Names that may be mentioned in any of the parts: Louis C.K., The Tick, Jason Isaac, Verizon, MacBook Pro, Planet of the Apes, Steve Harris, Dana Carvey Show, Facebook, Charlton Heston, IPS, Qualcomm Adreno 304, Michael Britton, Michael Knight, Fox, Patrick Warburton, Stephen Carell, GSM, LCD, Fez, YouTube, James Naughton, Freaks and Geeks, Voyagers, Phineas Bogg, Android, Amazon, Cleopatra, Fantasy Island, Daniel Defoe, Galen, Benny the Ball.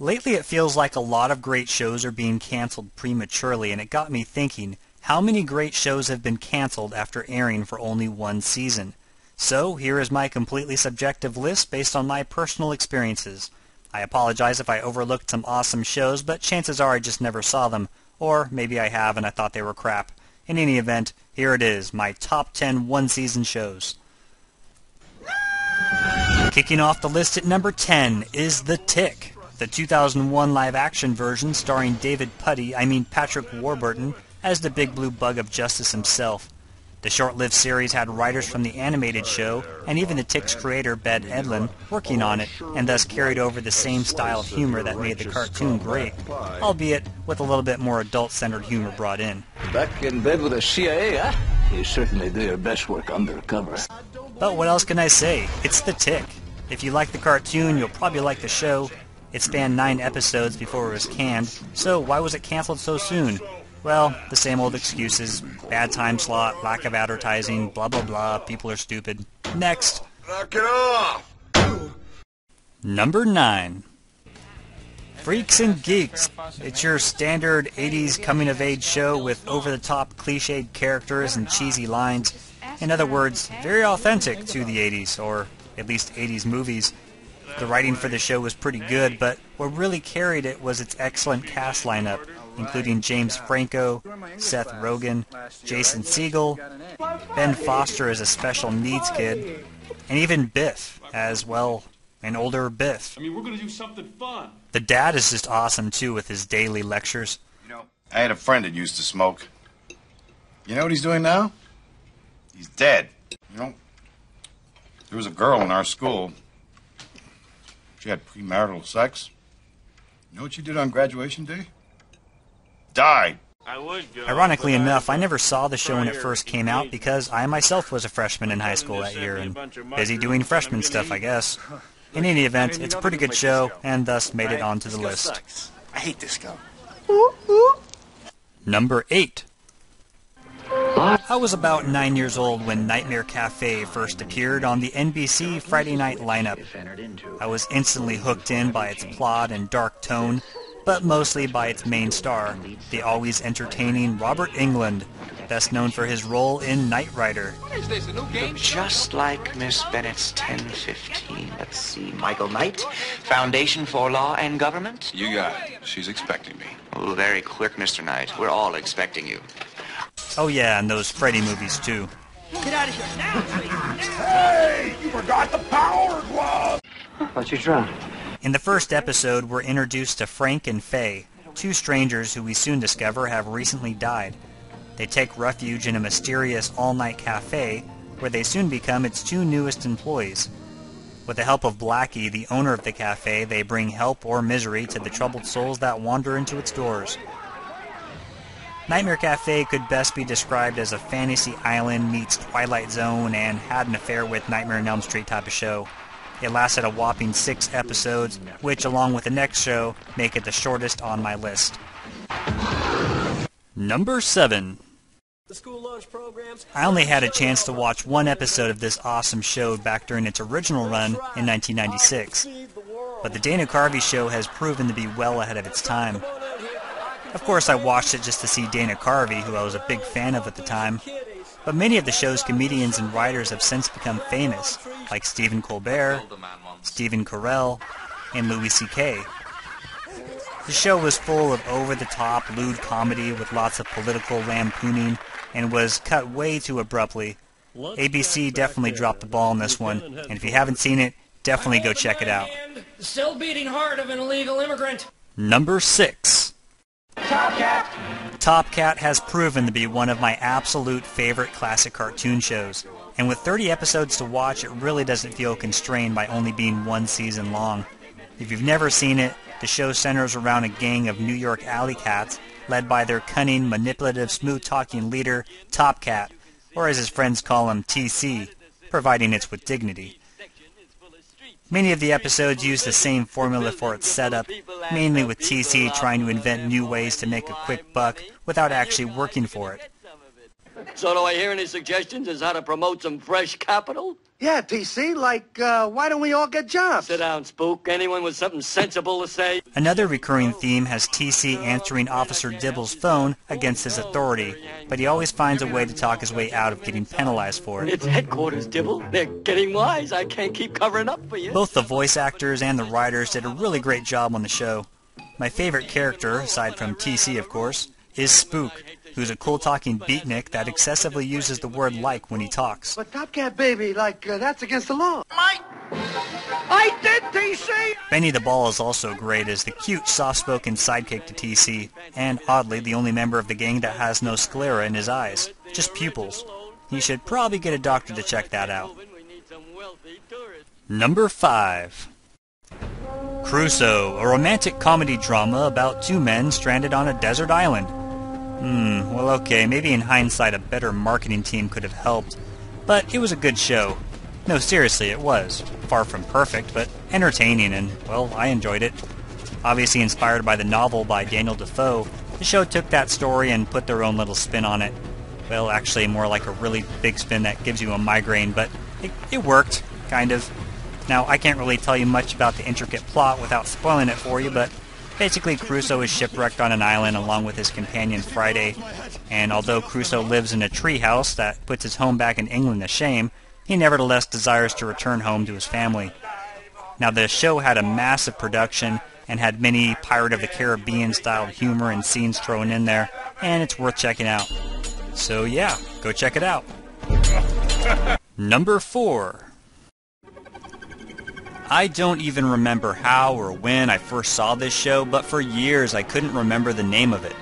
Lately it feels like a lot of great shows are being canceled prematurely, and it got me thinking, how many great shows have been canceled after airing for only one season? So here is my completely subjective list based on my personal experiences. I apologize if I overlooked some awesome shows, but chances are I just never saw them, or maybe I have and I thought they were crap. In any event, here it is, my top 10 one-season shows. Kicking off the list at number 10 is The Tick, the 2001 live-action version starring Patrick Warburton, as the big blue bug of justice himself. The short-lived series had writers from the animated show, and even the Tick's creator, Ben Edlund, working on it, and thus carried over the same style of humor that made the cartoon great, albeit with a little bit more adult-centered humor brought in. Back in bed with the CIA, huh? You certainly do your best work undercover. But what else can I say? It's The Tick. If you like the cartoon, you'll probably like the show. It spanned 9 episodes before it was canned, so why was it canceled so soon? Well, the same old excuses, bad time slot, lack of advertising, blah blah blah, people are stupid. Next! Knock it off! Number 9. Freaks and Geeks. It's your standard 80s coming-of-age show with over-the-top cliched characters and cheesy lines. In other words, very authentic to the 80s, or at least 80s movies. The writing for the show was pretty good, but what really carried it was its excellent cast lineup, including James Franco, Seth Rogen, Jason Segel, Ben Foster as a special needs kid, and even Biff as, well, an older Biff. I mean, we're going to do something fun. The dad is just awesome, too, with his daily lectures. You know, I had a friend that used to smoke. You know what he's doing now? He's dead. You know, there was a girl in our school. She had premarital sex. You know what she did on graduation day? Died. Ironically enough, I never saw the show when it first came out because I myself was a freshman in high school that year and busy doing freshman stuff, I guess. In any event, it's a pretty good show and thus made it onto the list. I hate this guy. Number 8. I was about 9 years old when Nightmare Cafe first appeared on the NBC Friday night lineup. I was instantly hooked in by its plot and dark tone, but mostly by its main star, the always entertaining Robert Englund, best known for his role in Knight Rider. Just like Miss Bennett's 1015. Let's see, Michael Knight, Foundation for Law and Government. You got it. She's expecting me. Oh, very quick, Mr. Knight. We're all expecting you. Oh yeah, and those Freddy movies too. Get out of here now! Hey, you forgot the power glove! I thought you drowned. In the first episode, we're introduced to Frank and Faye, 2 strangers who we soon discover have recently died. They take refuge in a mysterious all-night cafe, where they soon become its 2 newest employees. With the help of Blackie, the owner of the cafe, they bring help or misery to the troubled souls that wander into its doors. Nightmare Cafe could best be described as a Fantasy Island meets Twilight Zone and had an affair with Nightmare on Elm Street type of show. It lasted a whopping 6 episodes, which, along with the next show, make it the shortest on my list. Number 7. I only had a chance to watch one episode of this awesome show back during its original run in 1996, but the Dana Carvey Show has proven to be well ahead of its time. Of course, I watched it just to see Dana Carvey, who I was a big fan of at the time, but many of the show's comedians and writers have since become famous, like Stephen Colbert, Stephen Carell, and Louis C.K. The show was full of over-the-top, lewd comedy with lots of political lampooning and was cut way too abruptly. ABC definitely dropped the ball on this one, and if you haven't seen it, definitely go check it out. The still-beating heart of an illegal immigrant. Number 6. Top Cat. Top Cat has proven to be one of my absolute favorite classic cartoon shows, and with 30 episodes to watch, it really doesn't feel constrained by only being one season long. If you've never seen it, the show centers around a gang of New York alley cats led by their cunning, manipulative, smooth-talking leader, Top Cat, or as his friends call him, TC, providing it's with dignity. Many of the episodes use the same formula for its setup, mainly with TC trying to invent new ways to make a quick buck without actually working for it. So do I hear any suggestions as how to promote some fresh capital? Yeah, TC, like, why don't we all get jobs? Sit down, Spook. Anyone with something sensible to say? Another recurring theme has TC answering Officer Dibble's phone against his authority, but he always finds a way to talk his way out of getting penalized for it. It's headquarters, Dibble. They're getting wise. I can't keep covering up for you. Both the voice actors and the writers did a really great job on the show. My favorite character, aside from TC, of course, is Spook, who's a cool-talking beatnik that excessively uses the word like when he talks. But Top Cat, baby, like, that's against the law. I did, TC! Benny the Ball is also great as the cute, soft-spoken sidekick to TC, and, oddly, the only member of the gang that has no sclera in his eyes, just pupils. He should probably get a doctor to check that out. Number 5. Crusoe, a romantic comedy drama about two men stranded on a desert island. Well, okay, maybe in hindsight a better marketing team could have helped, but it was a good show. No, seriously, it was. Far from perfect, but entertaining, and, well, I enjoyed it. Obviously inspired by the novel by Daniel Defoe, the show took that story and put their own little spin on it. Well, actually, more like a really big spin that gives you a migraine, but it worked, kind of. Now, I can't really tell you much about the intricate plot without spoiling it for you, but basically, Crusoe is shipwrecked on an island along with his companion Friday, and although Crusoe lives in a treehouse that puts his home back in England to shame, he nevertheless desires to return home to his family. Now, the show had a massive production and had many Pirate of the Caribbean-styled humor and scenes thrown in there, and it's worth checking out. So yeah, go check it out. Number 4. I don't even remember how or when I first saw this show, but for years I couldn't remember the name of it.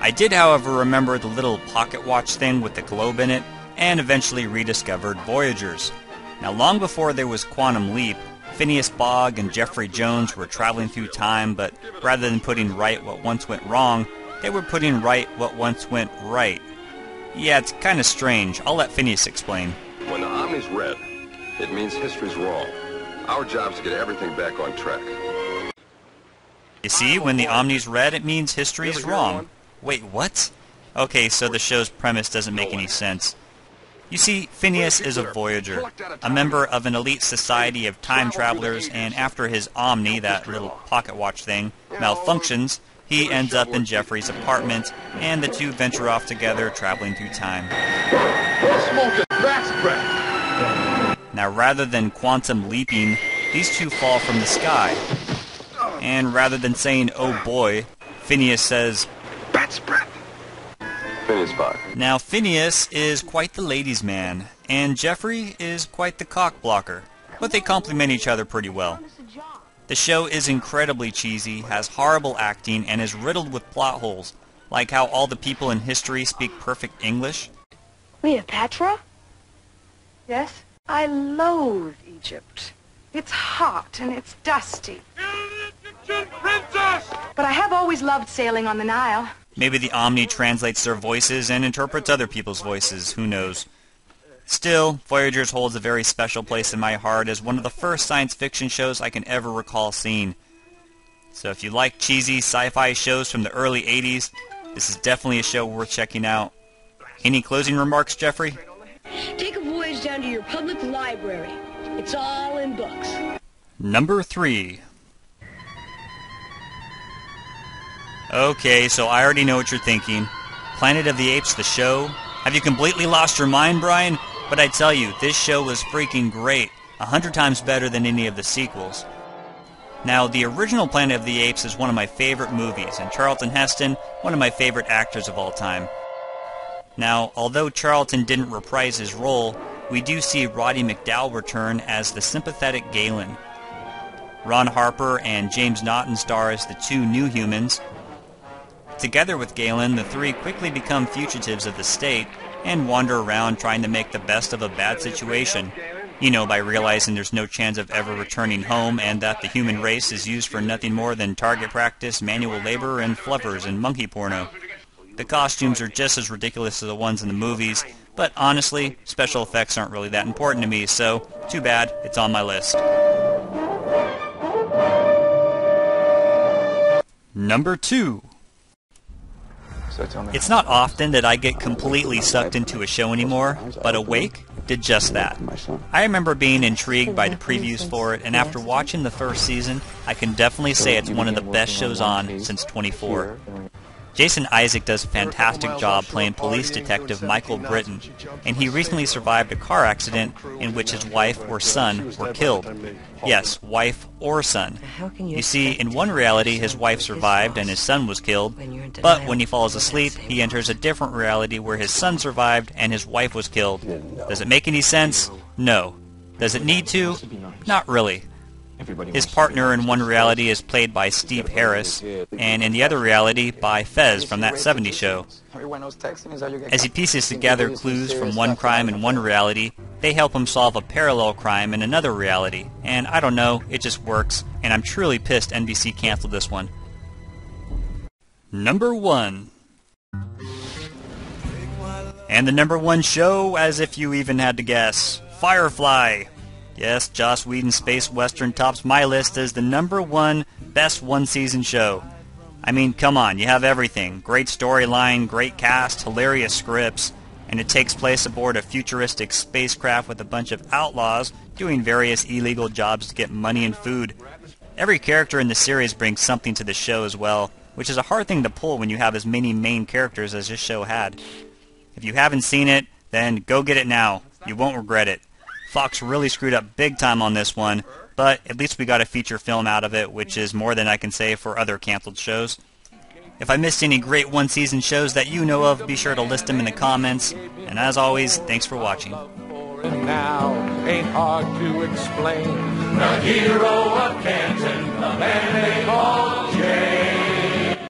I did, however, remember the little pocket watch thing with the globe in it, and eventually rediscovered Voyagers. Now, long before there was Quantum Leap, Phineas Bogg and Jeffrey Jones were traveling through time, but rather than putting right what once went wrong, they were putting right what once went right. Yeah, it's kind of strange. I'll let Phineas explain. When the Omni's red, it means history's wrong. Our job is to get everything back on track. You see, when the Omni's red, it means history is wrong. Wait, what? Okay, so the show's premise doesn't make any sense. You see, Phineas is a Voyager, a member of an elite society of time travelers, and after his Omni, that little pocket watch thing, malfunctions, he ends up in Jeffrey's apartment, and the two venture off together, traveling through time. Now, rather than quantum leaping, these two fall from the sky. And rather than saying, oh boy, Phineas says, bat's breath. Phineas Bogg. Now, Phineas is quite the ladies' man, and Jeffrey is quite the cock blocker, but they complement each other pretty well. The show is incredibly cheesy, has horrible acting, and is riddled with plot holes, like how all the people in history speak perfect English. Cleopatra? Yes? I loathe Egypt. It's hot and it's dusty. Egyptian princess! But I have always loved sailing on the Nile. Maybe the Omni translates their voices and interprets other people's voices, who knows. Still, Voyagers holds a very special place in my heart as one of the first science fiction shows I can ever recall seeing. So if you like cheesy sci-fi shows from the early 80s, this is definitely a show worth checking out. Any closing remarks, Jeffrey? Take a voyage down to your public library. It's all in books. Number 3. Okay, so I already know what you're thinking. Planet of the Apes, the show? Have you completely lost your mind, Brian? But I tell you, this show was freaking great. 100 times better than any of the sequels. Now, the original Planet of the Apes is one of my favorite movies, and Charlton Heston, one of my favorite actors of all time. Now, although Charlton didn't reprise his role, we do see Roddy McDowall return as the sympathetic Galen. Ron Harper and James Naughton star as the two new humans. Together with Galen, the three quickly become fugitives of the state and wander around trying to make the best of a bad situation. You know, by realizing there's no chance of ever returning home and that the human race is used for nothing more than target practice, manual labor, and fluffers and monkey porno. The costumes are just as ridiculous as the ones in the movies, but honestly, special effects aren't really that important to me, so too bad, it's on my list. Number 2. It's not often that I get completely sucked into a show anymore, but Awake did just that. I remember being intrigued by the previews for it, and after watching the first season, I can definitely say it's one of the best shows on since 24. Jason Isaac does a fantastic job playing police detective Michael Britton, and he recently survived a car accident in which his wife or son were killed. Yes, wife or son. You see, in one reality his wife survived and his son was killed, but when he falls asleep he enters a different reality where his son survived and his wife was killed. Does it make any sense? No. Does it need to? Not really. His partner in one reality is played by Steve Harris, and in the other reality by Fez from That 70s Show. As he pieces together clues from one crime in one reality, they help him solve a parallel crime in another reality, and I don't know, it just works, and I'm truly pissed NBC canceled this one. Number 1. And the number 1 show, as if you even had to guess, Firefly. Yes, Joss Whedon's space western tops my list as the number 1 best one-season show. I mean, come on, you have everything. Great storyline, great cast, hilarious scripts, and it takes place aboard a futuristic spacecraft with a bunch of outlaws doing various illegal jobs to get money and food. Every character in the series brings something to the show as well, which is a hard thing to pull when you have as many main characters as this show had. If you haven't seen it, then go get it now. You won't regret it. Fox really screwed up big time on this one, but at least we got a feature film out of it, which is more than I can say for other canceled shows. If I missed any great one-season shows that you know of, be sure to list them in the comments. And as always, thanks for watching. Now, ain't hard to explain. The hero of Canton, the man they call